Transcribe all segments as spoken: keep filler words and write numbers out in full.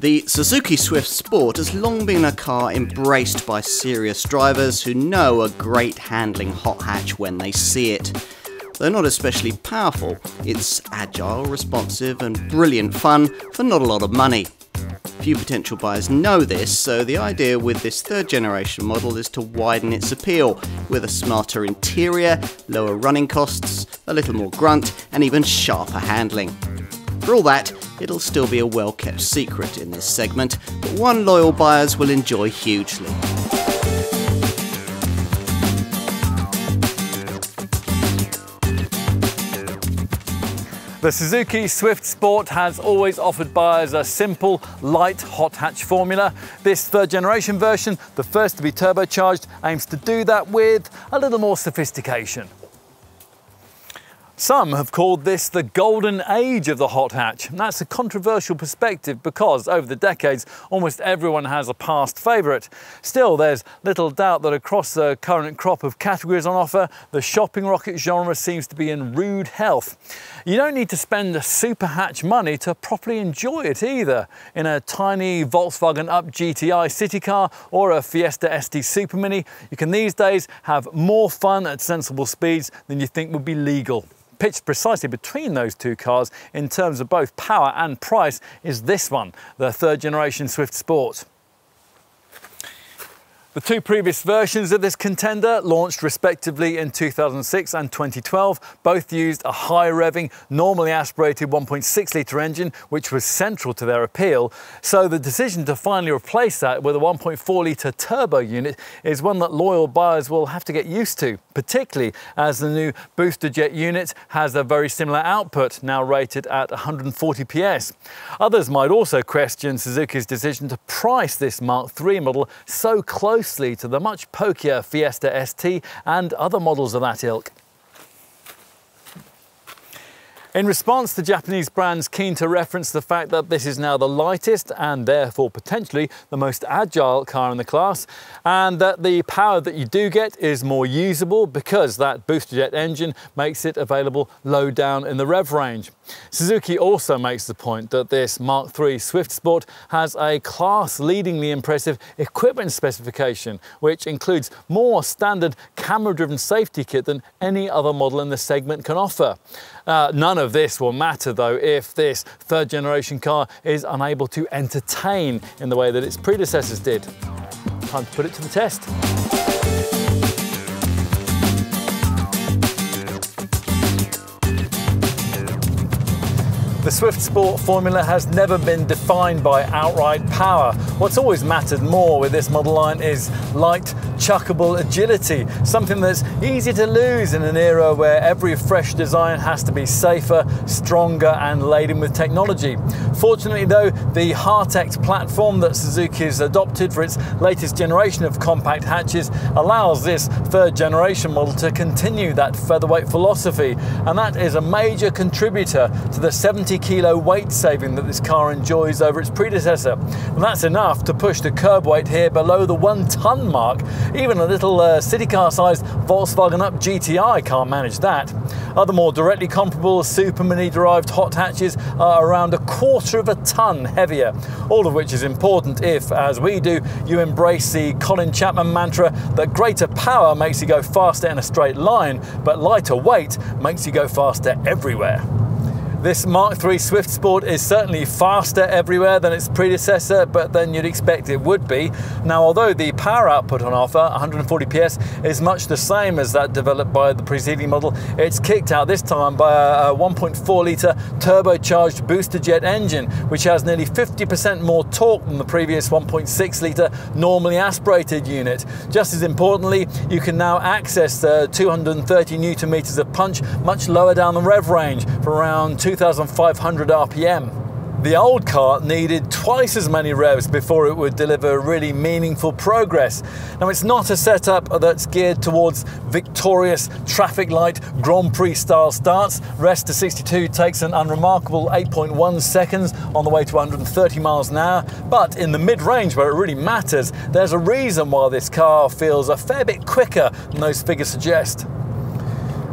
The Suzuki Swift Sport has long been a car embraced by serious drivers who know a great handling hot hatch when they see it. Though not especially powerful, it's agile, responsive and brilliant fun for not a lot of money. Few potential buyers know this, so the idea with this third generation model is to widen its appeal with a smarter interior, lower running costs, a little more grunt and even sharper handling. For all that, it'll still be a well-kept secret in this segment, but one loyal buyers will enjoy hugely. The Suzuki Swift Sport has always offered buyers a simple, light hot hatch formula. This third generation version, the first to be turbocharged, aims to do that with a little more sophistication. Some have called this the golden age of the hot hatch. And that's a controversial perspective because over the decades, almost everyone has a past favourite. Still, there's little doubt that across the current crop of categories on offer, the shopping rocket genre seems to be in rude health. You don't need to spend the super hatch money to properly enjoy it either. In a tiny Volkswagen Up G T I city car or a Fiesta S T Super Mini, you can these days have more fun at sensible speeds than you think would be legal. Pitched precisely between those two cars in terms of both power and price is this one, the third generation Swift Sport. The two previous versions of this contender, launched respectively in two thousand six and twenty twelve, both used a high-revving, normally aspirated one point six litre engine, which was central to their appeal. So the decision to finally replace that with a one point four litre turbo unit is one that loyal buyers will have to get used to, particularly as the new booster jet unit has a very similar output, now rated at one hundred forty P S. Others might also question Suzuki's decision to price this Mark three model so close to the much pokier Fiesta S T and other models of that ilk. In response, the Japanese brand's keen to reference the fact that this is now the lightest and therefore potentially the most agile car in the class, and that the power that you do get is more usable because that booster jet engine makes it available low down in the rev range. Suzuki also makes the point that this Mark three Swift Sport has a class-leadingly impressive equipment specification, which includes more standard camera-driven safety kit than any other model in the segment can offer. Uh, none of this will matter though if this third generation car is unable to entertain in the way that its predecessors did. Time to put it to the test. The Swift Sport formula has never been defined by outright power. What's always mattered more with this model line is light, chuckable agility, something that's easy to lose in an era where every fresh design has to be safer, stronger and laden with technology. Fortunately though, the Heartect platform that Suzuki has adopted for its latest generation of compact hatches allows this third generation model to continue that featherweight philosophy, and that is a major contributor to the seventy kilo weight saving that this car enjoys over its predecessor. And that's enough to push the curb weight here below the one ton mark. Even a little uh, city car sized Volkswagen Up G T I can't manage that. Other more directly comparable Super Mini derived hot hatches are around a quarter of a ton heavier, all of which is important if, as we do, you embrace the Colin Chapman mantra that greater power makes you go faster in a straight line, but lighter weight makes you go faster everywhere. This Mark three Swift Sport is certainly faster everywhere than its predecessor, but then you'd expect it would be. Now, although the power output on offer, one hundred forty P S, is much the same as that developed by the preceding model, it's kicked out this time by a one point four litre turbocharged booster jet engine, which has nearly fifty percent more torque than the previous one point six litre normally aspirated unit. Just as importantly, you can now access the two hundred thirty newton meters of punch much lower down the rev range for around two thousand five hundred R P M. The old car needed twice as many revs before it would deliver really meaningful progress. Now, it's not a setup that's geared towards victorious traffic light Grand Prix style starts. Rest to sixty-two takes an unremarkable eight point one seconds on the way to one hundred thirty miles an hour. But in the mid-range where it really matters, there's a reason why this car feels a fair bit quicker than those figures suggest.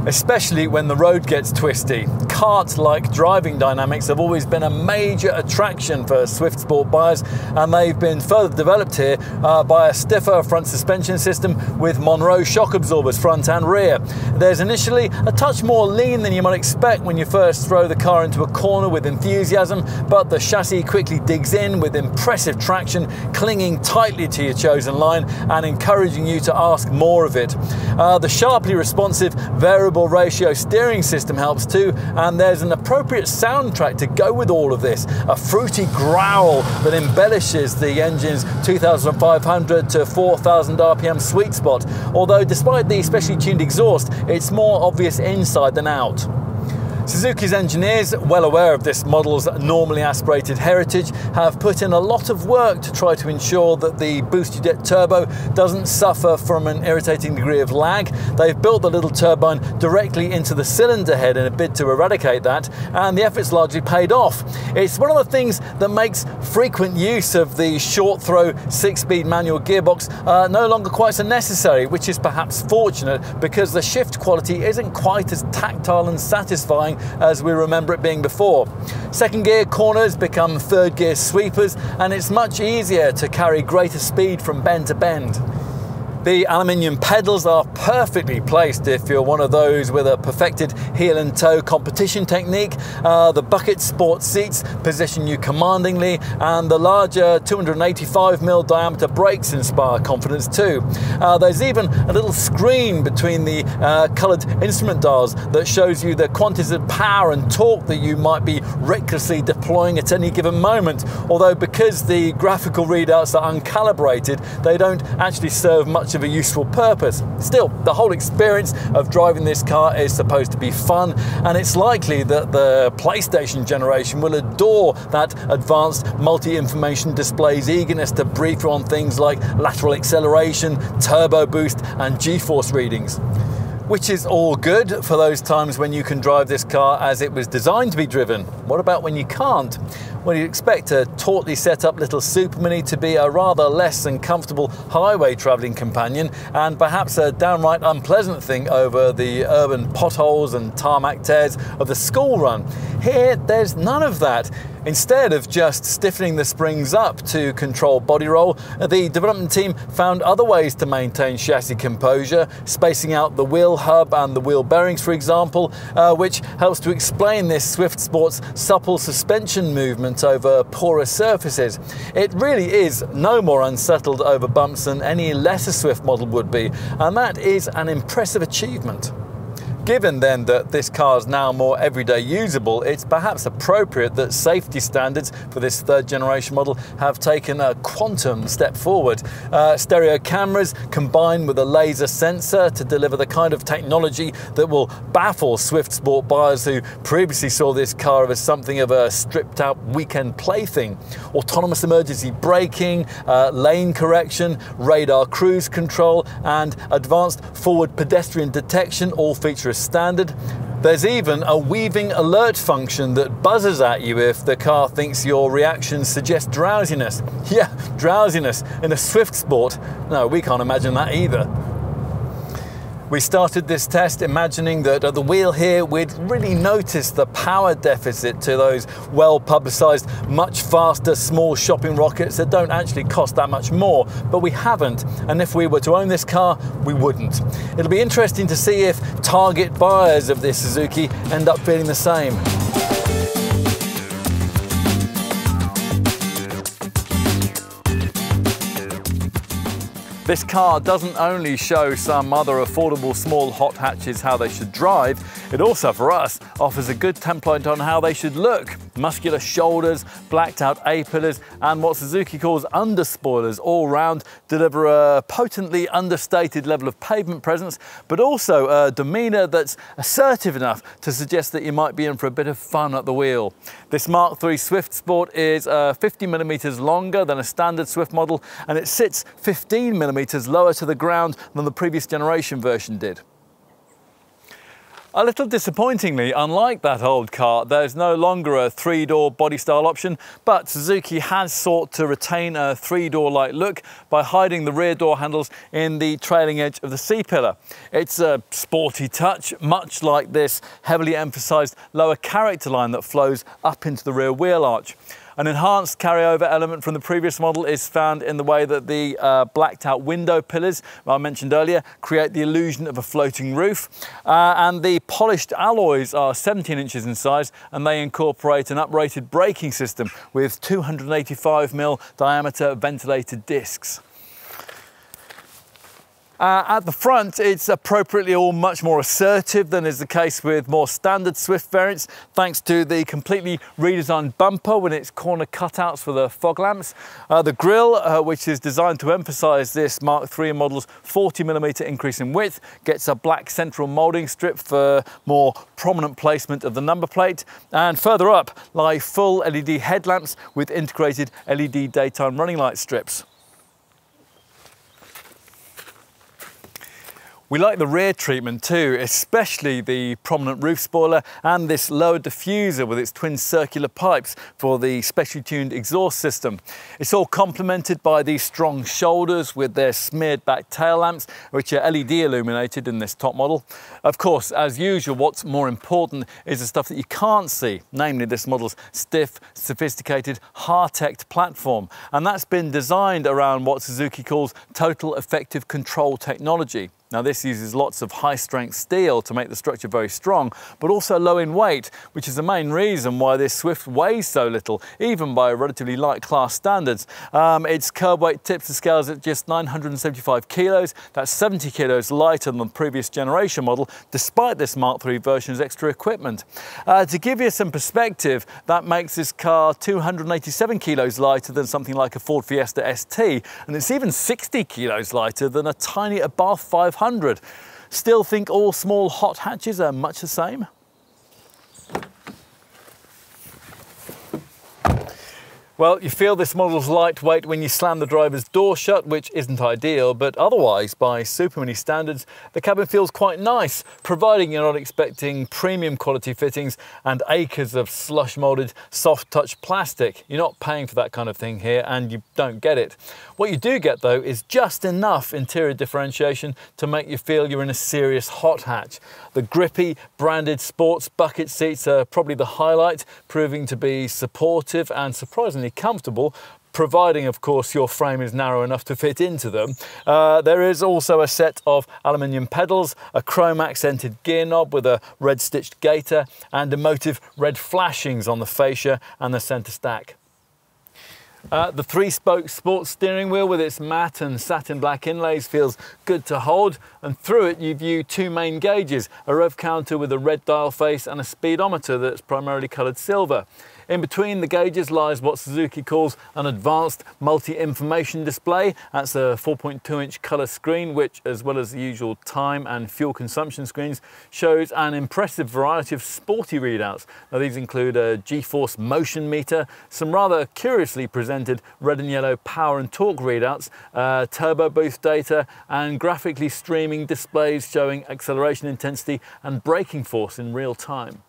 Especially when the road gets twisty. kart-like driving dynamics have always been a major attraction for Swift Sport buyers, and they've been further developed here uh, by a stiffer front suspension system with Monroe shock absorbers front and rear. There's initially a touch more lean than you might expect when you first throw the car into a corner with enthusiasm, but the chassis quickly digs in with impressive traction, clinging tightly to your chosen line and encouraging you to ask more of it. Uh, the sharply responsive variable ratio steering system helps too, and there's an appropriate soundtrack to go with all of this, a fruity growl that embellishes the engine's two thousand five hundred to four thousand R P M sweet spot, although despite the specially tuned exhaust, it's more obvious inside than out. Suzuki's engineers, well aware of this model's normally aspirated heritage, have put in a lot of work to try to ensure that the booster jet turbo doesn't suffer from an irritating degree of lag. They've built the little turbine directly into the cylinder head in a bid to eradicate that, and the effort's largely paid off. It's one of the things that makes frequent use of the short throw six-speed manual gearbox uh, no longer quite so necessary, which is perhaps fortunate because the shift quality isn't quite as tactile and satisfying as we remember it being before. Second gear corners become third gear sweepers, and it's much easier to carry greater speed from bend to bend. The aluminium pedals are perfectly placed if you're one of those with a perfected heel and toe competition technique. Uh, the bucket sport seats position you commandingly, and the larger two hundred eighty-five millimeter diameter brakes inspire confidence too. Uh, there's even a little screen between the uh, coloured instrument dials that shows you the quantities of power and torque that you might be recklessly deploying at any given moment, although because the graphical readouts are uncalibrated, they don't actually serve much of of a useful purpose. Still, the whole experience of driving this car is supposed to be fun, and it's likely that the PlayStation generation will adore that advanced multi-information display's eagerness to brief you on things like lateral acceleration, turbo boost and G-force readings. Which is all good for those times when you can drive this car as it was designed to be driven. What about when you can't? Well, you'd expect a tautly set up little Super Mini to be a rather less than comfortable highway travelling companion, and perhaps a downright unpleasant thing over the urban potholes and tarmac tears of the school run. Here, there's none of that. Instead of just stiffening the springs up to control body roll, the development team found other ways to maintain chassis composure, spacing out the wheel hub and the wheel bearings, for example, uh, which helps to explain this Swift Sport's supple suspension movement over porous surfaces. It really is no more unsettled over bumps than any lesser Swift model would be, and that is an impressive achievement. Given then that this car is now more everyday usable, it's perhaps appropriate that safety standards for this third generation model have taken a quantum step forward. Uh, stereo cameras combined with a laser sensor to deliver the kind of technology that will baffle Swift Sport buyers who previously saw this car as something of a stripped out weekend plaything. Autonomous emergency braking, uh, lane correction, radar cruise control and advanced forward pedestrian detection all feature a standard. There's even a weaving alert function that buzzes at you if the car thinks your reactions suggest drowsiness. Yeah, drowsiness in a Swift Sport. No, we can't imagine that either. We started this test imagining that at the wheel here we'd really notice the power deficit to those well-publicised, much faster small shopping rockets that don't actually cost that much more, but we haven't, and if we were to own this car, we wouldn't. It'll be interesting to see if target buyers of this Suzuki end up feeling the same. This car doesn't only show some other affordable small hot hatches how they should drive, it also, for us, offers a good template on how they should look. Muscular shoulders, blacked out A-pillars, and what Suzuki calls underspoilers all round deliver a potently understated level of pavement presence, but also a demeanour that's assertive enough to suggest that you might be in for a bit of fun at the wheel. This Mark three Swift Sport is uh, fifty millimetres longer than a standard Swift model, and it sits fifteen millimetres lower to the ground than the previous generation version did. A little disappointingly, unlike that old car, there's no longer a three-door body style option, but Suzuki has sought to retain a three-door-like look by hiding the rear door handles in the trailing edge of the C-pillar. It's a sporty touch, much like this heavily emphasised lower character line that flows up into the rear wheel arch. An enhanced carryover element from the previous model is found in the way that the uh, blacked out window pillars I mentioned earlier create the illusion of a floating roof. Uh, and the polished alloys are seventeen inches in size, and they incorporate an uprated braking system with two hundred eighty-five millimeter diameter ventilated discs. Uh, at the front, it's appropriately all much more assertive than is the case with more standard Swift variants, thanks to the completely redesigned bumper with its corner cutouts for the fog lamps. Uh, the grille, uh, which is designed to emphasise this Mark three model's forty millimeter increase in width, gets a black central moulding strip for more prominent placement of the number plate. And further up lie full L E D headlamps with integrated L E D daytime running light strips. We like the rear treatment too, especially the prominent roof spoiler and this lower diffuser with its twin circular pipes for the specially tuned exhaust system. It's all complemented by these strong shoulders with their smeared back tail lamps, which are L E D illuminated in this top model. Of course, as usual, what's more important is the stuff that you can't see, namely this model's stiff, sophisticated Heartect platform. And that's been designed around what Suzuki calls total effective control technology. Now this uses lots of high-strength steel to make the structure very strong, but also low in weight, which is the main reason why this Swift weighs so little, even by relatively light class standards. Um, its curb weight tips the scales at just nine hundred seventy-five kilos. That's seventy kilos lighter than the previous generation model, despite this Mark three version's extra equipment. Uh, to give you some perspective, that makes this car two hundred eighty-seven kilos lighter than something like a Ford Fiesta S T, and it's even sixty kilos lighter than a tiny Abarth five hundred. Still think all small hot hatches are much the same? Well, you feel this model's lightweight when you slam the driver's door shut, which isn't ideal, but otherwise, by Super Mini standards, the cabin feels quite nice, providing you're not expecting premium quality fittings and acres of slush molded soft touch plastic. You're not paying for that kind of thing here, and you don't get it. What you do get though is just enough interior differentiation to make you feel you're in a serious hot hatch. The grippy branded sports bucket seats are probably the highlight, proving to be supportive and surprisingly comfortable, providing of course your frame is narrow enough to fit into them. Uh, there is also a set of aluminium pedals, a chrome accented gear knob with a red stitched gaiter, and emotive red flashings on the fascia and the centre stack. Uh, the three-spoke sports steering wheel with its matte and satin black inlays feels good to hold, and through it you view two main gauges, a rev counter with a red dial face and a speedometer that's primarily coloured silver. In between the gauges lies what Suzuki calls an advanced multi-information display. That's a four point two inch colour screen which, as well as the usual time and fuel consumption screens, shows an impressive variety of sporty readouts. Now these include a G-force motion meter, some rather curiously presented red and yellow power and torque readouts, uh, turbo boost data, and graphically streaming displays showing acceleration intensity and braking force in real time.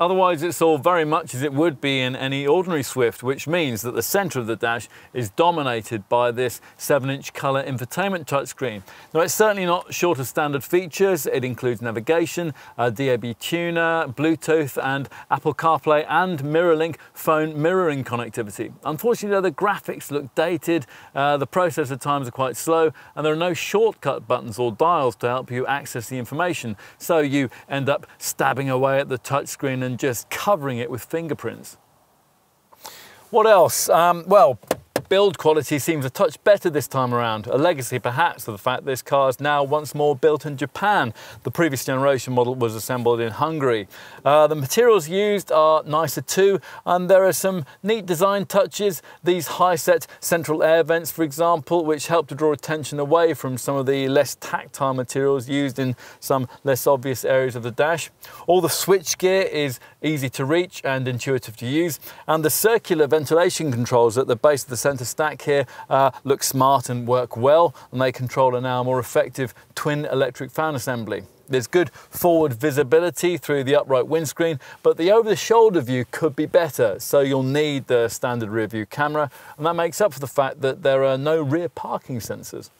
Otherwise, it's all very much as it would be in any ordinary Swift, which means that the centre of the dash is dominated by this seven inch colour infotainment touchscreen. Now, it's certainly not short of standard features. It includes navigation, a D A B tuner, Bluetooth, and Apple CarPlay and MirrorLink phone mirroring connectivity. Unfortunately, though, the graphics look dated, uh, the processor times are quite slow, and there are no shortcut buttons or dials to help you access the information, so you end up stabbing away at the touchscreen and just covering it with fingerprints. What else? Um, well, build quality seems a touch better this time around, a legacy perhaps of the fact this car is now once more built in Japan. The previous generation model was assembled in Hungary. Uh, the materials used are nicer too, and there are some neat design touches. These high-set central air vents, for example, which help to draw attention away from some of the less tactile materials used in some less obvious areas of the dash. All the switchgear is easy to reach and intuitive to use, and the circular ventilation controls at the base of the centre stack here uh, look smart and work well, and they control a now more effective twin electric fan assembly. There's good forward visibility through the upright windscreen, but the over-the-shoulder view could be better, so you'll need the standard rear view camera, and that makes up for the fact that there are no rear parking sensors.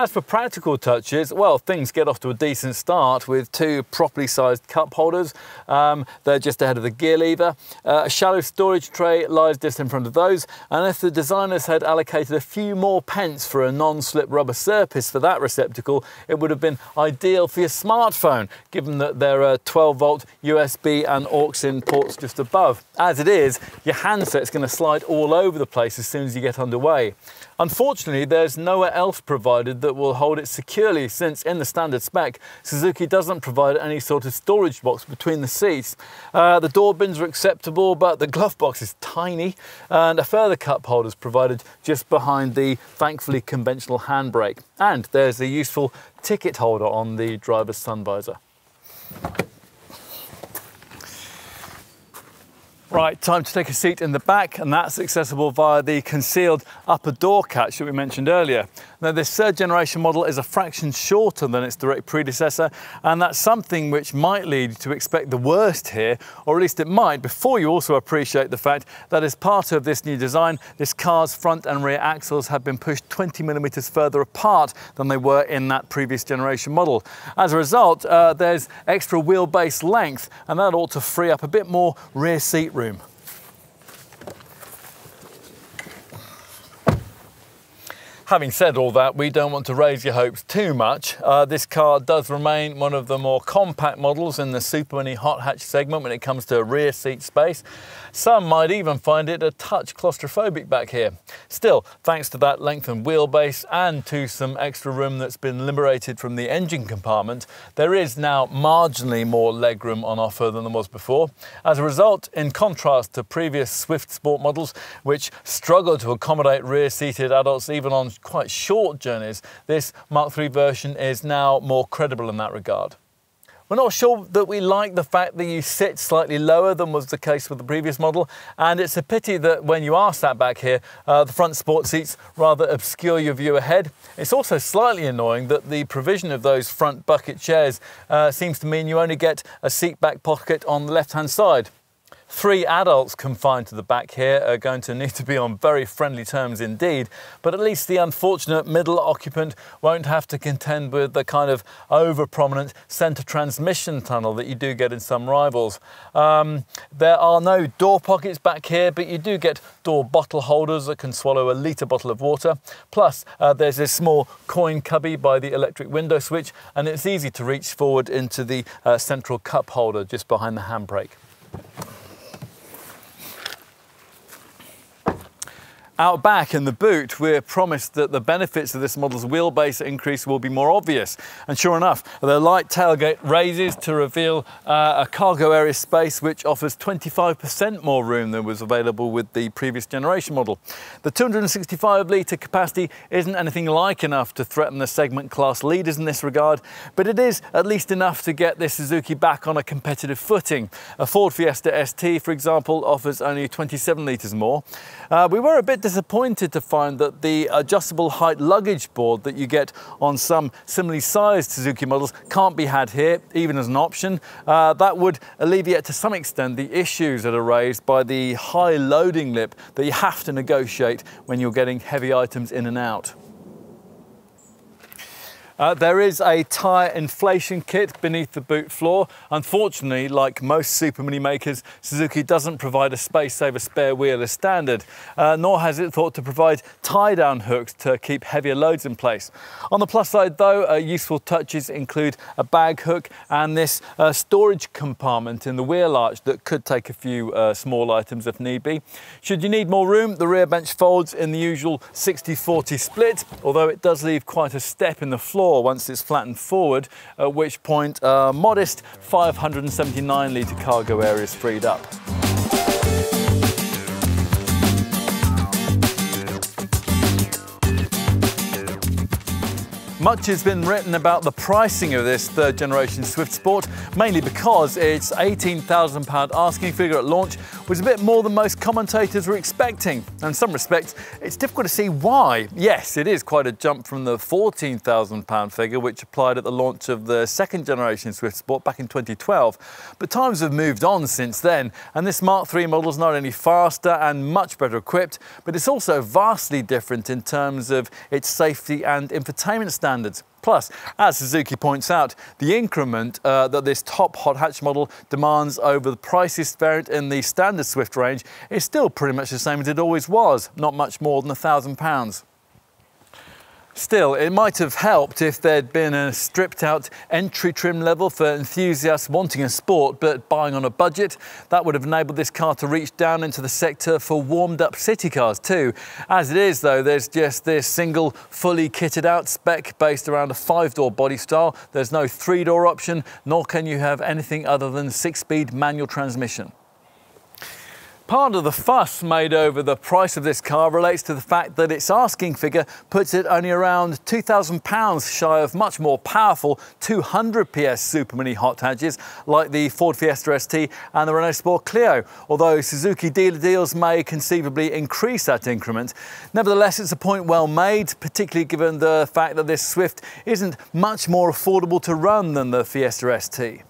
As for practical touches, well, things get off to a decent start with two properly sized cup holders. Um, they're just ahead of the gear lever. Uh, a shallow storage tray lies just in front of those. And if the designers had allocated a few more pence for a non-slip rubber surface for that receptacle, it would have been ideal for your smartphone, given that there are twelve volt U S B and aux-in ports just above. As it is, your handset's going to slide all over the place as soon as you get underway. Unfortunately, there's nowhere else provided that will hold it securely, since in the standard spec, Suzuki doesn't provide any sort of storage box between the seats. Uh, the door bins are acceptable, but the glove box is tiny, and a further cup holder is provided just behind the thankfully conventional handbrake. And there's a useful ticket holder on the driver's sun visor. Right, time to take a seat in the back, and that's accessible via the concealed upper door catch that we mentioned earlier. Now, this third generation model is a fraction shorter than its direct predecessor, and that's something which might lead you to expect the worst here, or at least it might, before you also appreciate the fact that as part of this new design, this car's front and rear axles have been pushed twenty millimetres further apart than they were in that previous generation model. As a result, uh, there's extra wheelbase length, and that ought to free up a bit more rear seat room. Having said all that, we don't want to raise your hopes too much. Uh, this car does remain one of the more compact models in the Super Mini hot hatch segment when it comes to rear seat space. Some might even find it a touch claustrophobic back here. Still, thanks to that lengthened wheelbase and to some extra room that's been liberated from the engine compartment, there is now marginally more legroom on offer than there was before. As a result, in contrast to previous Swift Sport models, which struggled to accommodate rear-seated adults even on quite short journeys, this Mark three version is now more credible in that regard. We're not sure that we like the fact that you sit slightly lower than was the case with the previous model, and it's a pity that when you are sat back here, uh, the front sport seats rather obscure your view ahead. It's also slightly annoying that the provision of those front bucket chairs uh, seems to mean you only get a seat back pocket on the left-hand side. Three adults confined to the back here are going to need to be on very friendly terms indeed, but at least the unfortunate middle occupant won't have to contend with the kind of over-prominent centre transmission tunnel that you do get in some rivals. Um, there are no door pockets back here, but you do get door bottle holders that can swallow a litre bottle of water. Plus, uh, there's this small coin cubby by the electric window switch, and it's easy to reach forward into the uh, central cup holder just behind the handbrake. Out back in the boot, we're promised that the benefits of this model's wheelbase increase will be more obvious. And sure enough, the light tailgate raises to reveal uh, a cargo area space which offers twenty-five percent more room than was available with the previous generation model. The two hundred sixty-five litre capacity isn't anything like enough to threaten the segment class leaders in this regard, but it is at least enough to get this Suzuki back on a competitive footing. A Ford Fiesta S T, for example, offers only twenty-seven litres more. Uh, we were a bit disappointed to find that the adjustable height luggage board that you get on some similarly sized Suzuki models can't be had here, even as an option. Uh, that would alleviate to some extent the issues that are raised by the high loading lip that you have to negotiate when you're getting heavy items in and out. Uh, there is a tyre inflation kit beneath the boot floor. Unfortunately, like most Super Mini makers, Suzuki doesn't provide a space-saver spare wheel as standard, uh, nor has it thought to provide tie-down hooks to keep heavier loads in place. On the plus side, though, uh, useful touches include a bag hook and this uh, storage compartment in the wheel arch that could take a few uh, small items if need be. Should you need more room, the rear bench folds in the usual sixty forty split, although it does leave quite a step in the floor once it's flattened forward, at which point a modest five hundred seventy-nine litre cargo area is freed up. Much has been written about the pricing of this third generation Swift Sport, mainly because its eighteen thousand pound asking figure at launch was a bit more than most commentators were expecting. And in some respects, it's difficult to see why. Yes, it is quite a jump from the fourteen thousand pound figure which applied at the launch of the second generation Swift Sport back in twenty twelve. But times have moved on since then, and this Mark three model is not only faster and much better equipped, but it's also vastly different in terms of its safety and infotainment standards. Plus, as Suzuki points out, the increment uh, that this top hot hatch model demands over the priciest variant in the standard Swift range is still pretty much the same as it always was, not much more than one thousand pounds. Still, it might have helped if there'd been a stripped-out entry trim level for enthusiasts wanting a sport but buying on a budget. That would have enabled this car to reach down into the sector for warmed-up city cars too. As it is, though, there's just this single, fully kitted-out spec based around a five-door body style. There's no three-door option, nor can you have anything other than six-speed manual transmission. Part of the fuss made over the price of this car relates to the fact that its asking figure puts it only around two thousand pounds shy of much more powerful two hundred P S super mini hot hatches like the Ford Fiesta S T and the Renault Sport Clio, although Suzuki dealer deals may conceivably increase that increment. Nevertheless, it's a point well made, particularly given the fact that this Swift isn't much more affordable to run than the Fiesta S T.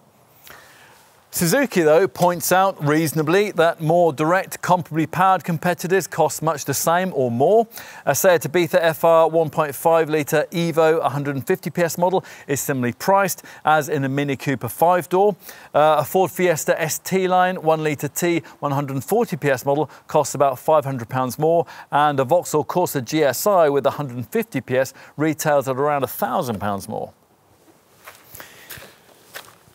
Suzuki, though, points out reasonably that more direct, comparably powered competitors cost much the same or more. A Seat Ibiza F R one point five litre Evo one hundred fifty P S model is similarly priced as in a Mini Cooper five-door. Uh, a Ford Fiesta S T line one litre T one hundred forty P S model costs about five hundred pounds more, and a Vauxhall Corsa G S I with one hundred fifty P S retails at around one thousand pounds more.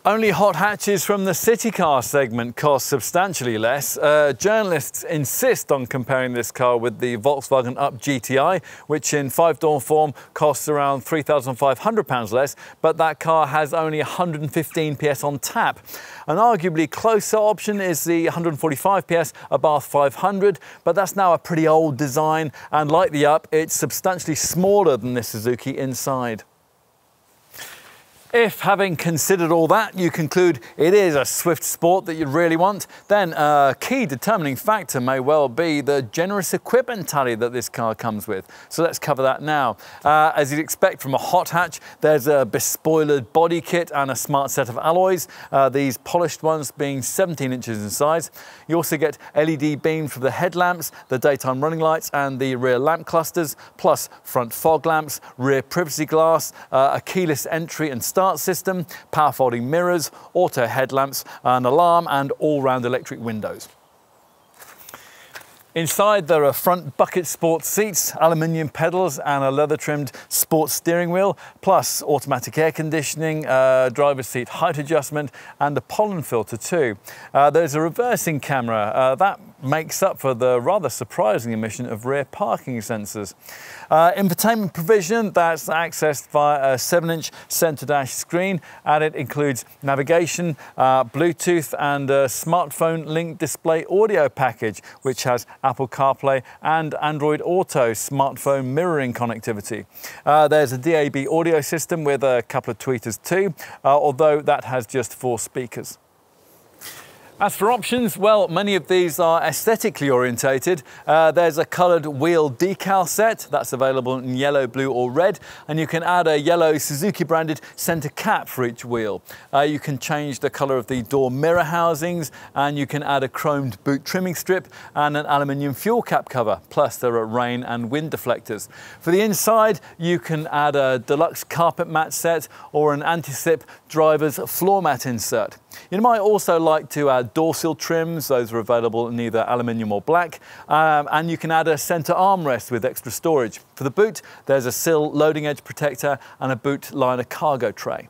Only hot hatches from the city car segment cost substantially less. Uh, journalists insist on comparing this car with the Volkswagen Up G T I, which in five-door form costs around three thousand five hundred pounds less, but that car has only one hundred fifteen P S on tap. An arguably closer option is the one hundred forty-five P S Abarth five hundred, but that's now a pretty old design, and like the Up, it's substantially smaller than this Suzuki inside. If, having considered all that, you conclude it is a Swift Sport that you really want, then a key determining factor may well be the generous equipment tally that this car comes with. So let's cover that now. Uh, as you'd expect from a hot hatch, there's a bespoilered body kit and a smart set of alloys, uh, these polished ones being seventeen inches in size. You also get L E D beams for the headlamps, the daytime running lights and the rear lamp clusters, plus front fog lamps, rear privacy glass, uh, a keyless entry and start system, power folding mirrors, auto headlamps, an alarm and all-round electric windows. Inside there are front bucket sport seats, aluminium pedals and a leather-trimmed sports steering wheel, plus automatic air conditioning, uh, driver's seat height adjustment and a pollen filter too. Uh, there's a reversing camera. Uh, that makes up for the rather surprising omission of rear parking sensors. Uh, infotainment provision, that's accessed via a seven inch center dash screen, and it includes navigation, uh, Bluetooth and a smartphone link display audio package, which has Apple CarPlay and Android Auto smartphone mirroring connectivity. Uh, there's a D A B audio system with a couple of tweeters too, uh, although that has just four speakers. As for options, well, many of these are aesthetically orientated. Uh, there's a coloured wheel decal set that's available in yellow, blue or red, and you can add a yellow Suzuki branded centre cap for each wheel. Uh, you can change the colour of the door mirror housings, and you can add a chromed boot trimming strip and an aluminium fuel cap cover, plus there are rain and wind deflectors. For the inside, you can add a deluxe carpet mat set or an anti-slip driver's floor mat insert. You might also like to add door sill trims. Those are available in either aluminium or black. Um, and you can add a centre armrest with extra storage. For the boot, there's a sill loading edge protector and a boot liner cargo tray.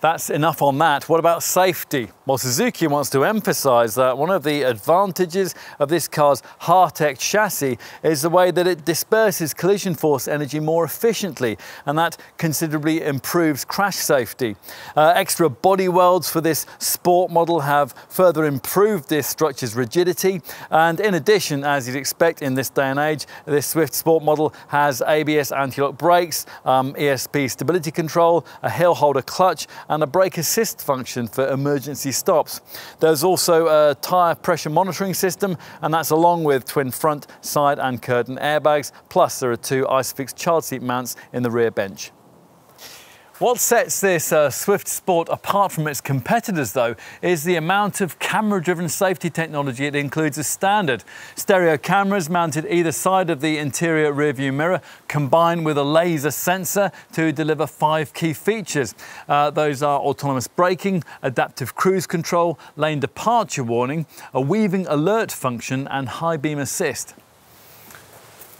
That's enough on that. What about safety? Well, Suzuki wants to emphasize that one of the advantages of this car's Heartect chassis is the way that it disperses collision force energy more efficiently, and that considerably improves crash safety. Uh, extra body welds for this sport model have further improved this structure's rigidity, and in addition, as you'd expect in this day and age, this Swift Sport model has A B S anti-lock brakes, um, E S P stability control, a hill holder clutch, and a brake assist function for emergency stops. There's also a tyre pressure monitoring system, and that's along with twin front, side and curtain airbags, plus there are two Isofix child seat mounts in the rear bench. What sets this uh, Swift Sport apart from its competitors, though, is the amount of camera-driven safety technology it includes as standard. Stereo cameras mounted either side of the interior rearview mirror combine with a laser sensor to deliver five key features. Uh, those are autonomous braking, adaptive cruise control, lane departure warning, a weaving alert function and high beam assist.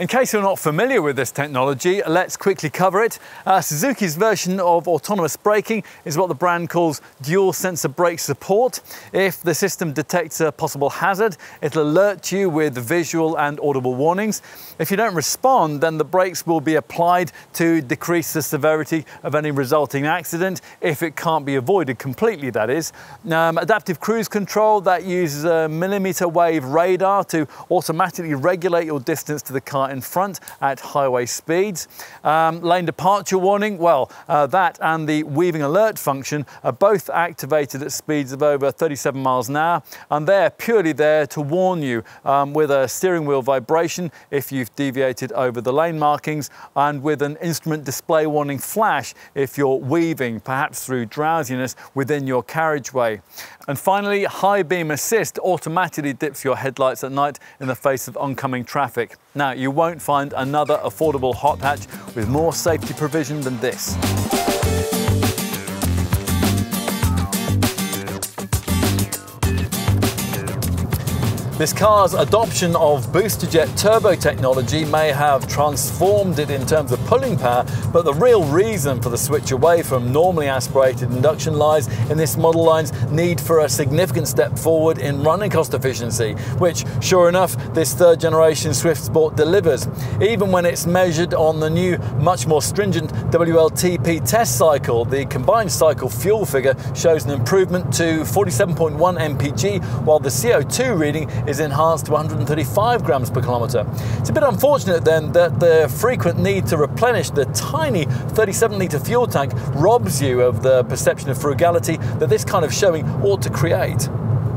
In case you're not familiar with this technology, let's quickly cover it. Uh, Suzuki's version of autonomous braking is what the brand calls dual sensor brake support. If the system detects a possible hazard, it'll alert you with visual and audible warnings. If you don't respond, then the brakes will be applied to decrease the severity of any resulting accident, if it can't be avoided completely, that is. Um, adaptive cruise control, that uses a millimeter wave radar to automatically regulate your distance to the car in front at highway speeds. Um, lane departure warning, well, uh, that and the weaving alert function are both activated at speeds of over thirty-seven miles an hour, and they're purely there to warn you um, with a steering wheel vibration if you've deviated over the lane markings, and with an instrument display warning flash if you're weaving, perhaps through drowsiness, within your carriageway. And finally, high beam assist automatically dips your headlights at night in the face of oncoming traffic. Now, you won't find another affordable hot hatch with more safety provision than this. This car's adoption of booster jet turbo technology may have transformed it in terms of pulling power, but the real reason for the switch away from normally aspirated induction lies in this model line's need for a significant step forward in running cost efficiency, which, sure enough, this third generation Swift Sport delivers, even when it's measured on the new, much more stringent W L T P test cycle. The combined cycle fuel figure shows an improvement to forty-seven point one M P G, while the C O two reading is enhanced to one hundred thirty-five grams per kilometre. It's a bit unfortunate then that the frequent need to replenish the tiny thirty-seven litre fuel tank robs you of the perception of frugality that this kind of showing ought to create.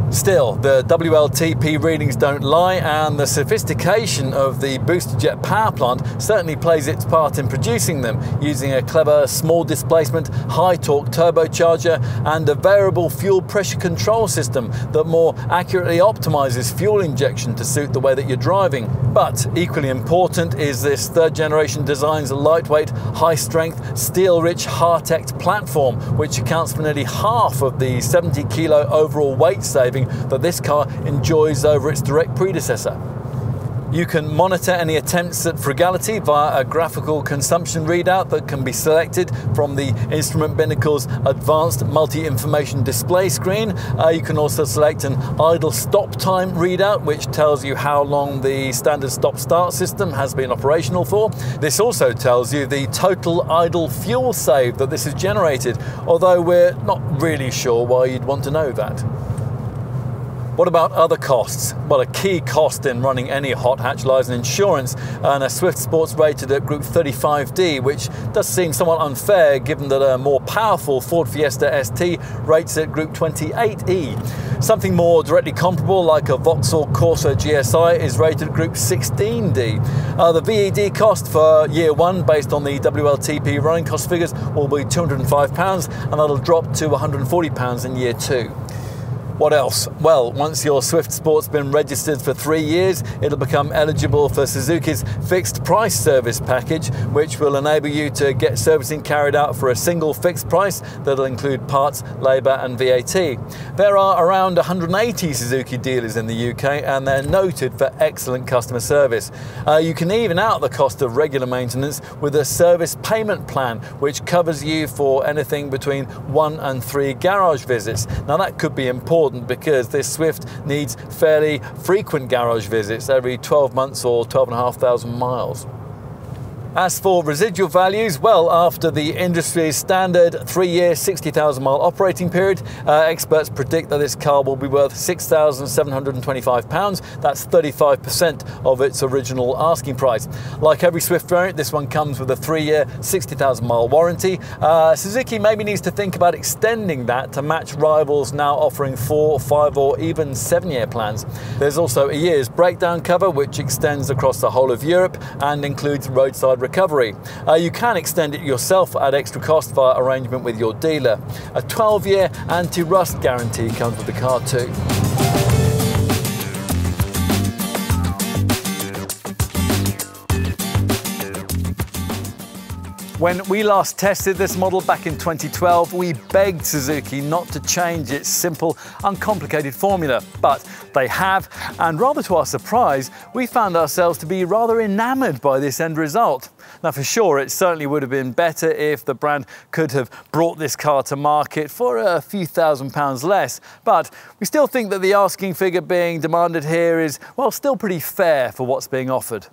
Still, the W L T P readings don't lie, and the sophistication of the booster jet power plant certainly plays its part in producing them, using a clever small displacement, high torque turbocharger and a variable fuel pressure control system that more accurately optimizes fuel injection to suit the way that you're driving. But equally important is this third generation design's lightweight, high strength, steel rich Heartect platform, which accounts for nearly half of the seventy kilo overall weight saving that this car enjoys over its direct predecessor. You can monitor any attempts at frugality via a graphical consumption readout that can be selected from the instrument binnacle's advanced multi-information display screen. Uh, you can also select an idle stop time readout, which tells you how long the standard stop-start system has been operational for. This also tells you the total idle fuel save that this has generated, although we're not really sure why you'd want to know that. What about other costs? Well, a key cost in running any hot hatch lies in insurance, and a Swift Sport's rated at Group thirty-five D, which does seem somewhat unfair given that a more powerful Ford Fiesta S T rates at Group twenty-eight E. Something more directly comparable, like a Vauxhall Corsa G S I, is rated at Group sixteen D. Uh, the V E D cost for year one, based on the W L T P running cost figures, will be two hundred and five pounds, and that'll drop to one hundred and forty pounds in year two. What else? Well, once your Swift Sport's been registered for three years, it'll become eligible for Suzuki's fixed price service package, which will enable you to get servicing carried out for a single fixed price that'll include parts, labour and V A T. There are around one hundred eighty Suzuki dealers in the U K and they're noted for excellent customer service. Uh, you can even out the cost of regular maintenance with a service payment plan, which covers you for anything between one and three garage visits. Now that could be important because this Swift needs fairly frequent garage visits, every twelve months or twelve and a half thousand miles. As for residual values, well, after the industry's standard three-year, sixty thousand mile operating period, uh, experts predict that this car will be worth six thousand seven hundred and twenty-five pounds. That's thirty-five percent of its original asking price. Like every Swift variant, this one comes with a three-year, sixty thousand mile warranty. Uh, Suzuki maybe needs to think about extending that to match rivals now offering four, five, or even seven-year plans. There's also a year's breakdown cover, which extends across the whole of Europe and includes roadside recovery. Uh, you can extend it yourself at extra cost via arrangement with your dealer. A twelve year anti-rust guarantee comes with the car too. When we last tested this model back in twenty twelve, we begged Suzuki not to change its simple, uncomplicated formula, but they have, and rather to our surprise, we found ourselves to be rather enamoured by this end result. Now for sure, it certainly would have been better if the brand could have brought this car to market for a few thousand pounds less, but we still think that the asking figure being demanded here is, well, still pretty fair for what's being offered.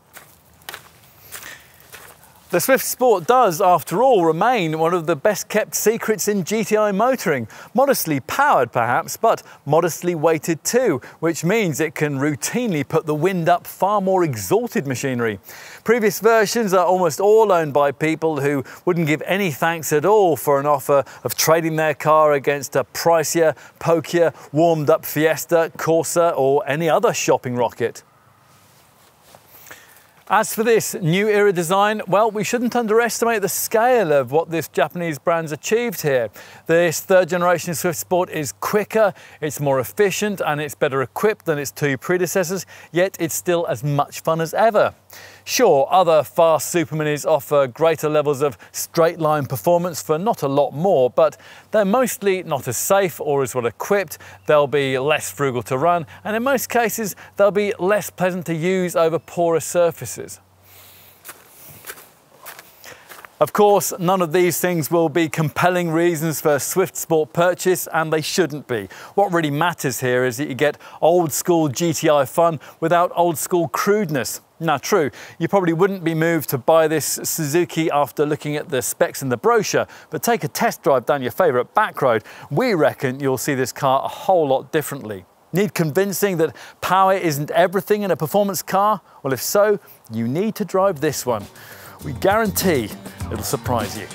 The Swift Sport does, after all, remain one of the best-kept secrets in G T I motoring. Modestly powered, perhaps, but modestly weighted too, which means it can routinely put the wind up far more exalted machinery. Previous versions are almost all owned by people who wouldn't give any thanks at all for an offer of trading their car against a pricier, pokier, warmed-up Fiesta, Corsa, or any other shopping rocket. As for this new era design, well, we shouldn't underestimate the scale of what this Japanese brand's achieved here. This third generation Swift Sport is quicker, it's more efficient, and it's better equipped than its two predecessors, yet it's still as much fun as ever. Sure, other fast superminis offer greater levels of straight line performance for not a lot more, but they're mostly not as safe or as well equipped, they'll be less frugal to run, and in most cases, they'll be less pleasant to use over poorer surfaces. Of course, none of these things will be compelling reasons for a Swift Sport purchase, and they shouldn't be. What really matters here is that you get old school G T I fun without old school crudeness. Now, true, you probably wouldn't be moved to buy this Suzuki after looking at the specs in the brochure, but take a test drive down your favourite back road. We reckon you'll see this car a whole lot differently. Need convincing that power isn't everything in a performance car? Well, if so, you need to drive this one. We guarantee it'll surprise you.